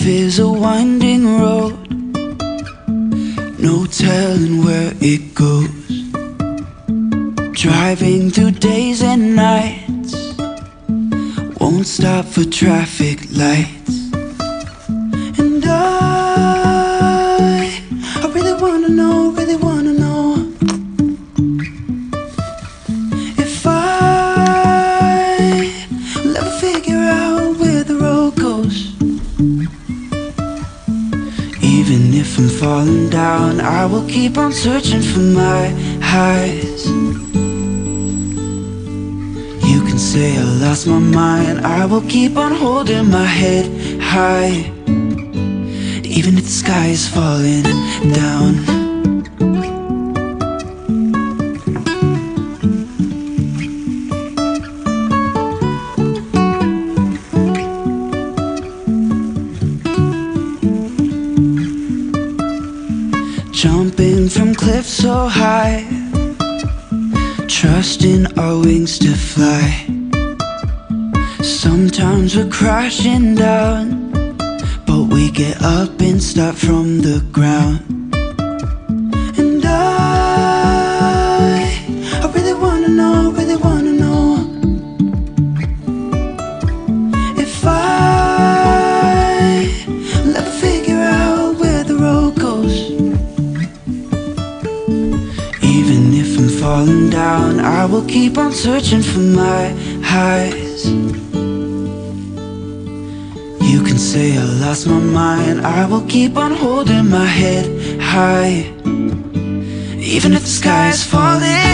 Life is a winding road, no telling where it goes. Driving through days and nights, won't stop for traffic lights. And I really wanna know, really wanna know if I will ever figure out where the road goes. Even if I'm falling down, I will keep on searching for my highs. You can say I lost my mind, I will keep on holding my head high. Even if the sky is falling down. Jumping from cliffs so high, trusting our wings to fly. Sometimes we're crashing down, but we get up and start from the ground. And I really wanna know, really wanna know if I will ever figure out where the road goes. Even if I'm falling down, I will keep on searching for my highs. You can say I lost my mind, I will keep on holding my head high. Even if the sky is falling